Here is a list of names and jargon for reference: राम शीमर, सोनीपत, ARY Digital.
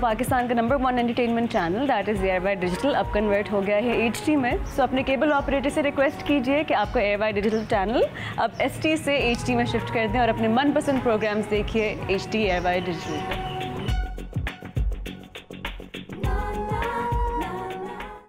पाकिस्तान का number 1 entertainment channel that is ARY digital अब convert हो गया है HT में। सो अपने केबल ऑपरेटर से रिक्वेस्ट कीजिए कि आपको ARY डिजिटल चैनल अब ST से HT में शिफ्ट कर दें और अपने मनपसंद प्रोग्राम्स देखिए HT ARY डिजिटल।